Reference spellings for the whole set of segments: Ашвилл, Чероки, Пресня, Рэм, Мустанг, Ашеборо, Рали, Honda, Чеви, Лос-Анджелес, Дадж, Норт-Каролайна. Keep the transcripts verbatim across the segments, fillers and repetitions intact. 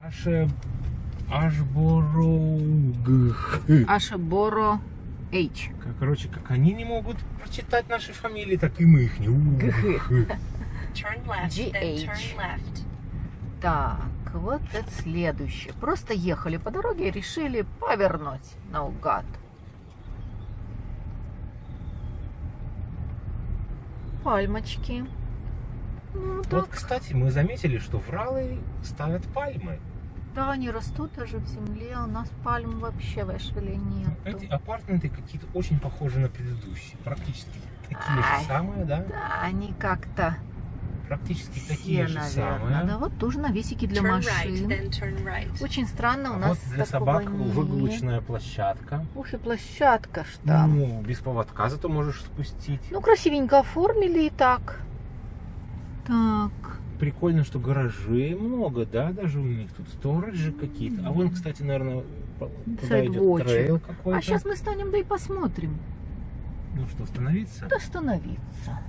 Ашеборо. Ашеборо. H. Короче, как они не могут прочитать наши фамилии, так и мы их не умеем. Так, вот это следующее. Просто ехали по дороге и решили повернуть наугад. Пальмочки. Ну, вот, кстати, мы заметили, что в Ралли ставят пальмы. Да, они растут даже в земле, у нас пальм вообще в Ашвилле нет. Эти апартменты какие-то очень похожи на предыдущие, практически такие а, же самые, да? Да, они как-то практически все, такие же наверное, самые. Да, вот тоже навесики для turn машин. Right, right. Очень странно, у а нас вот для собак выгулочная площадка. Ух и площадка, что? Ну, без поводка зато можешь спустить. Ну, красивенько оформили и так. Так... Прикольно, что гаражей много, да, даже у них тут сторожи какие-то. А вон, кстати, наверное, куда идет трейл какой-то. А сейчас мы станем, да и посмотрим. Ну что, остановиться? Да, остановиться.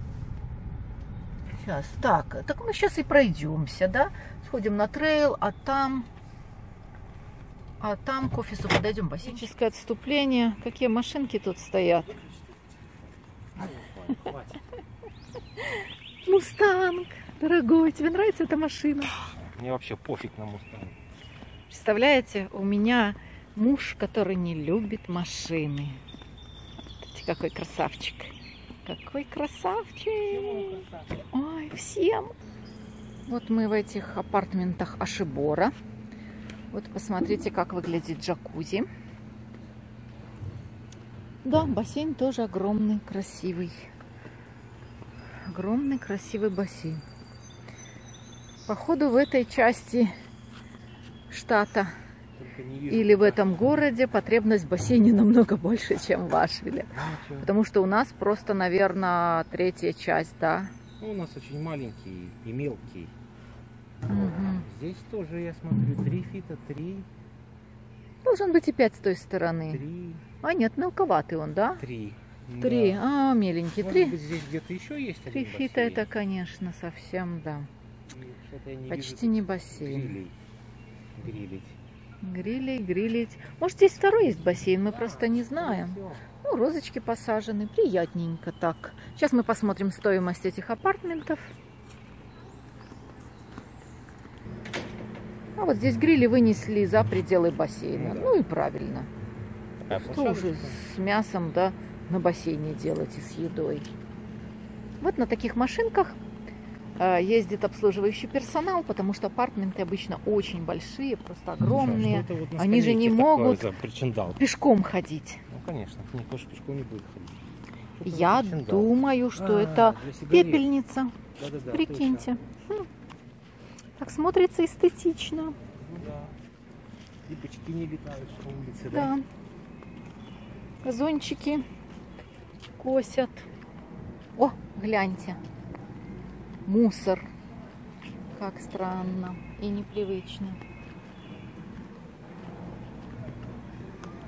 Сейчас, так, так мы сейчас и пройдемся, да? Сходим на трейл, а там... А там к офису подойдем. Классическое отступление. Какие машинки тут стоят? Мустанг. Дорогой, тебе нравится эта машина? Мне вообще пофиг на Мустанг. Представляете, у меня муж, который не любит машины. Смотрите, какой красавчик. Какой красавчик. Ой, всем. Вот мы в этих апартментах Ашеборо. Вот посмотрите, как выглядит джакузи. Да, бассейн тоже огромный, красивый. Огромный, красивый бассейн. Походу, в этой части штата или в этом городе потребность в бассейне намного больше, чем в Ашвилле. Потому что у нас просто, наверное, третья часть, да? Ну, у нас очень маленький и мелкий. Угу. Здесь тоже, я смотрю, три фита, три. Должен быть и пять с той стороны. три. А нет, мелковатый он, да? три. три, да. А, меленький, три. Может быть, здесь где-то еще есть один бассейн? три фита это, конечно, совсем, да. Не почти вижу. Не бассейн. Грилей. Грилить. Грилей, грилить. Может, здесь второй есть бассейн, мы да, просто не знаем. Все. Ну, розочки посажены, приятненько так. Сейчас мы посмотрим стоимость этих апартментов. А вот здесь грили вынесли за пределы бассейна. Да. Ну и правильно. А что уже с мясом, да, на бассейне делать и с едой. Вот на таких машинках ездит обслуживающий персонал, потому что апартменты обычно очень большие, просто огромные. Ну, вот они же не могут пешком ходить. Ну, конечно, никто же пешком не будет ходить. Я думаю, что а, это пепельница. Да, да, да, прикиньте. Хм. Так смотрится эстетично. Ну, да. И почти не летают по улице, да. Да. Газончики косят. О, гляньте. Мусор. Как странно и непривычно.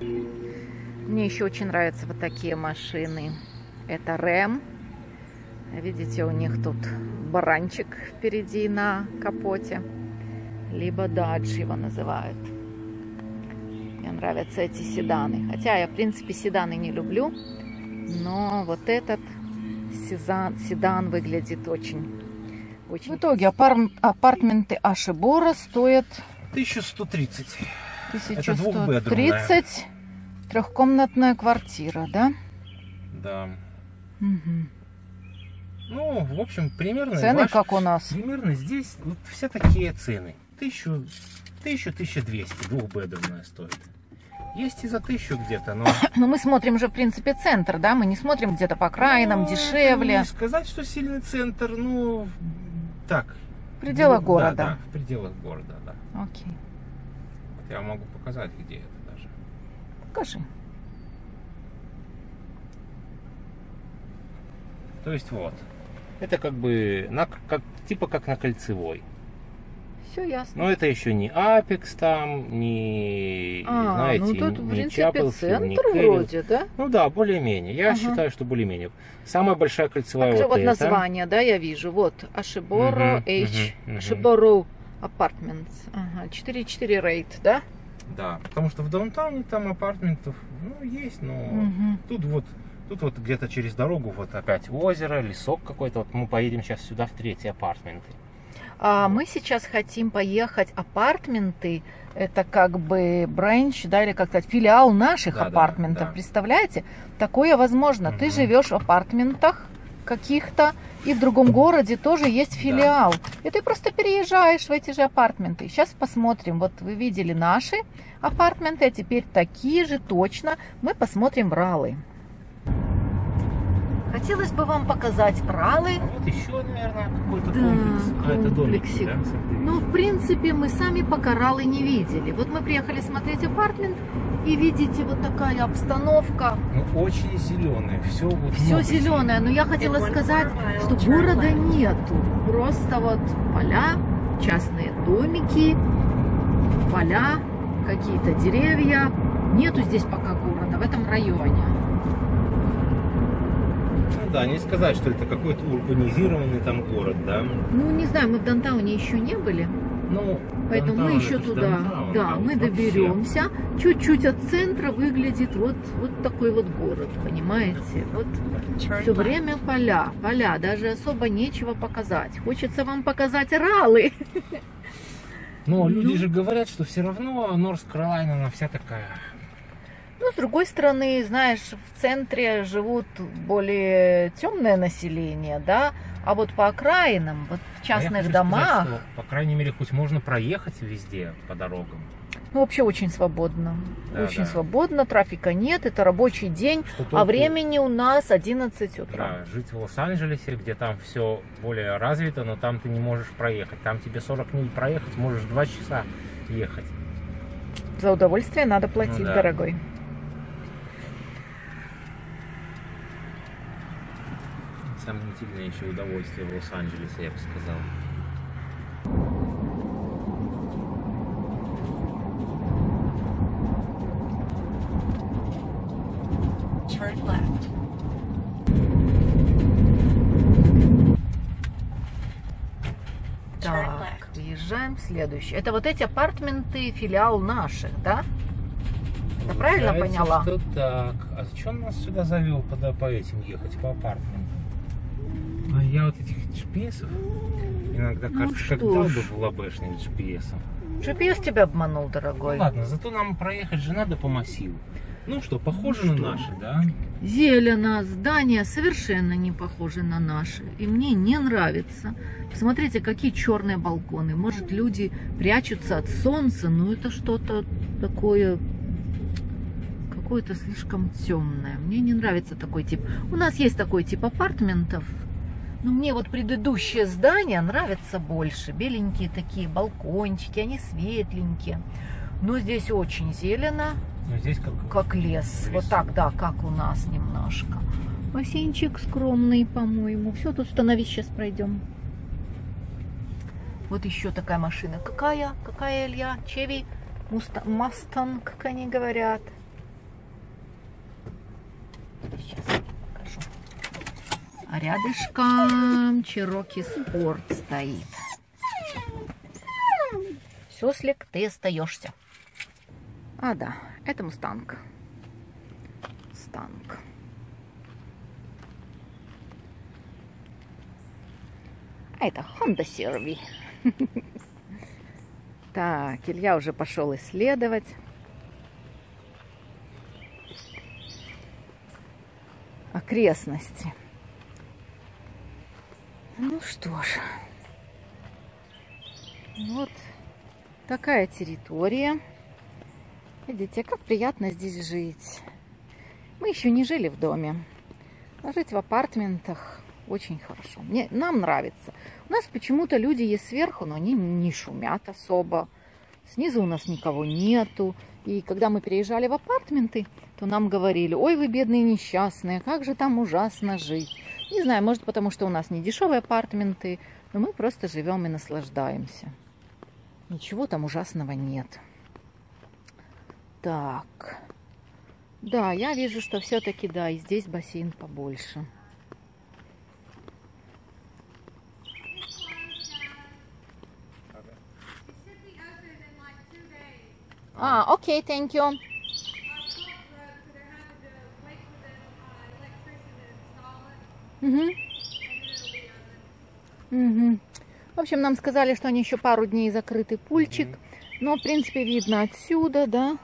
Мне еще очень нравятся вот такие машины. Это Рэм. Видите, у них тут баранчик впереди на капоте. Либо Дадж его называют. Мне нравятся эти седаны. Хотя я, в принципе, седаны не люблю. Но вот этот седан, седан выглядит очень... Очень в итоге апар... апартменты Ашеборо стоят тысяча сто тридцать. тысяча сто тридцать. Трехкомнатная квартира, да? Да. Угу. Ну, в общем, примерно... Цены ваш... как у нас. Примерно здесь вот все такие цены. тысяча, тысяча двести двухбедрумная стоит. Есть и за тысячу где-то, но... Но мы смотрим же, в принципе, центр, да? Мы не смотрим где-то по краинам, ну, дешевле. Не сказать, что сильный центр, ну... Так. В пределах ну, города. Да, да, в пределах города, да. Окей. Вот я могу показать, где это даже. Покажи. То есть вот. Это как бы на, как, типа как на Кольцевой. Все ясно. Но это еще не Апекс там, не, а, знаете, ну, тут, не Чапелс, не вроде, да? Ну да, более-менее. Я ага. считаю, что более-менее. Самая большая кольцевая. Также вот, вот название, да, я вижу. Вот Ашеборо, H, Ашеборо, Apartments. Ага, четыре и четыре рейт, да? Да, потому что в даунтауне там апартментов, ну, есть, но угу. тут вот, тут вот где-то через дорогу вот опять озеро, лесок какой-то. Вот мы поедем сейчас сюда в третьи апартменты. А вот. Мы сейчас хотим поехать апартменты, это как бы бренч, да, или как сказать, филиал наших да, апартментов, да, да. Представляете? Такое возможно. Угу. Ты живешь в апартментах каких-то, и в другом городе тоже есть филиал. Да. И ты просто переезжаешь в эти же апартменты. Сейчас посмотрим. Вот вы видели наши апартменты, а теперь такие же точно. Мы посмотрим в Ралли. Хотелось бы вам показать Ралли. А вот еще, наверное, какой-то да, комплекс. Комплексик. Домики, да? Ну, в принципе, мы сами пока Ралли не видели. Вот мы приехали смотреть апартмент, и видите, вот такая обстановка. Ну, очень зеленая. Все, вот все зеленое. Но я хотела сказать, что города нету. Просто вот поля, частные домики, поля, какие-то деревья. Нету здесь пока города в этом районе. Ну да, не сказать, что это какой-то урбанизированный там город, да? Ну, не знаю, мы в даунтауне еще не были, ну, поэтому мы еще туда, даунтаун, да, мы доберемся. Чуть-чуть от центра выглядит вот, вот такой вот город, понимаете? Вот все время поля, поля, даже особо нечего показать. Хочется вам показать Ралли. Но люди же говорят, что все равно Норт-Каролайна, она вся такая... Ну, с другой стороны, знаешь, в центре живут более темное население, да, а вот по окраинам, вот в частных а домах... Сказать, что, по крайней мере, хоть можно проехать везде по дорогам. Ну, вообще очень свободно, да, очень да. свободно, трафика нет, это рабочий день, что а времени у нас одиннадцать утра. Да, жить в Лос-Анджелесе, где там все более развито, но там ты не можешь проехать, там тебе сорок миль проехать, можешь два часа ехать. За удовольствие надо платить, ну, да. дорогой. Сомнительное еще удовольствие в Лос-Анджелесе, я бы сказал. Turn left. Так, въезжаем в следующий. Это вот эти апартменты, филиал наших, да? Я правильно поняла? Что так. А зачем нас сюда завел по, по этим ехать, по апартментам? А я вот этих джи пи эсов иногда ну как когда бы в лобешник джи пи эсом. джи пи эс тебя обманул, дорогой. Ну, ладно, зато нам проехать же надо по массиву. Ну что, похоже ну, на что? наши, да? Зелено, здания совершенно не похожи на наши. И мне не нравится. Посмотрите, какие черные балконы. Может, люди прячутся от солнца, но это что-то такое... Какое-то слишком темное. Мне не нравится такой тип. У нас есть такой тип апартментов. Но мне вот предыдущее здание нравится больше. Беленькие такие балкончики, они светленькие. Но здесь очень зелено, но здесь как, как лес. лес. Вот так, да, как у нас немножко. Бассейнчик скромный, по-моему. Все, тут становись, сейчас пройдем. Вот еще такая машина. Какая? Какая, Илья? Чеви? Мустанг, как они говорят. Сейчас покажу. А рядышком Чероки Спорт стоит. Суслик, ты остаешься. А, да, это Мустанг. Мустанг. А это Honda Серви. Так, Илья уже пошел исследовать. Окрестности. Ну что ж, вот такая территория. Видите, как приятно здесь жить. Мы еще не жили в доме, но жить в апартментах очень хорошо. Мне, нам нравится. У нас почему-то люди есть сверху, но они не шумят особо. Снизу у нас никого нету. И когда мы переезжали в апартменты, то нам говорили: ой, вы бедные несчастные, как же там ужасно жить. Не знаю, может потому, что у нас не дешевые апартменты, но мы просто живем и наслаждаемся. Ничего там ужасного нет. Так. Да, я вижу, что все-таки, да, и здесь бассейн побольше. А, окей, thank you. Угу. Угу. В общем, нам сказали, что они еще пару дней закрыты пульчик. Угу. Но, в принципе, видно отсюда, да.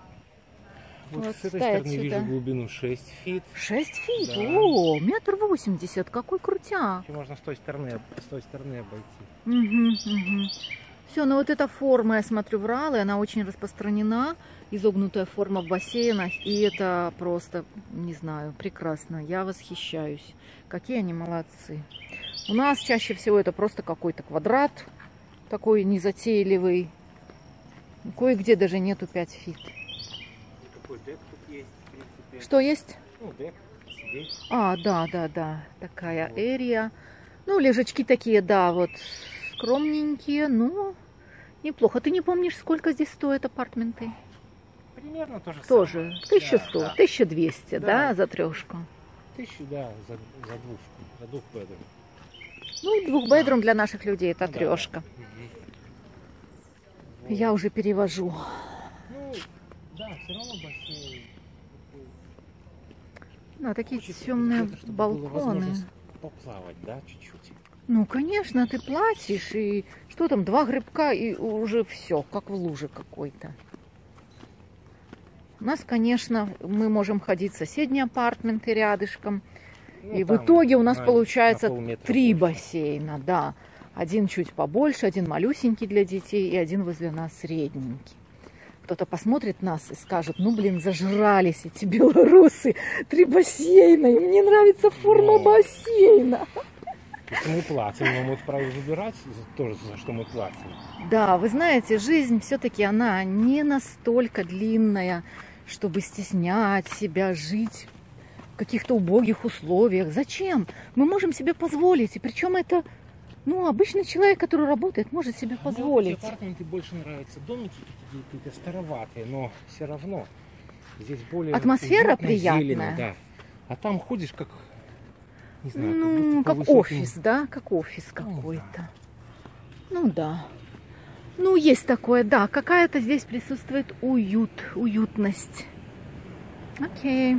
Вот, вот с этой стороны отсюда вижу глубину шесть фит. шесть фит? Да. О, метр восемьдесят, какой крутяк. И можно с той стороны, с той стороны обойти. Угу, угу. Все, ну вот эта форма, я смотрю, в Рале, она очень распространена. Изогнутая форма в бассейнах. И это просто, не знаю, прекрасно. Я восхищаюсь. Какие они молодцы. У нас чаще всего это просто какой-то квадрат. Такой незатейливый. Кое-где даже нету пять фит. Депт тут есть, в принципе. Что есть? Ну, депт здесь. А, да, да, да. Такая эрия. Вот. Ну, лежачки такие, да, вот скромненькие, но неплохо. Ты не помнишь, сколько здесь стоят апартменты? Примерно тоже. Тоже. тысяча сто, да, да. тысяча двести, да, да, за трешку. тысячу, да, за, за двушку, за двухбедрум. Ну, двухбедрум, да, для наших людей это, ну, трешка. Да, да. Я уже перевожу. Да, все равно бассейн. Да, такие темные балконы. Поплавать, да, чуть-чуть. Ну, конечно, ты платишь, и что там, два грибка, и уже все, как в луже какой-то. У нас, конечно, мы можем ходить в соседние апартменты рядышком. Ну, и в итоге у нас на, получается на три больше бассейна, да. Один чуть побольше, один малюсенький для детей, и один возле нас средненький. Кто-то посмотрит нас и скажет: ну, блин, зажрались эти белорусы, три бассейна, и мне нравится форма Нет. бассейна. Если мы платим, но мы вправе выбирать тоже, за что мы платим. Да, вы знаете, жизнь все-таки она не настолько длинная, чтобы стеснять себя, жить в каких-то убогих условиях. Зачем? Мы можем себе позволить, и причем это... Ну, обычный человек, который работает, может себе позволить. Мне апартаменты больше нравятся. Домики какие-то староватые, но все равно здесь более атмосфера уютная, приятная. Зелено, да. А там ходишь как, не знаю, ну, как, как офис, да, как офис какой-то. Ну, да. ну да. Ну есть такое, да. Какая-то здесь присутствует уют, уютность. Окей.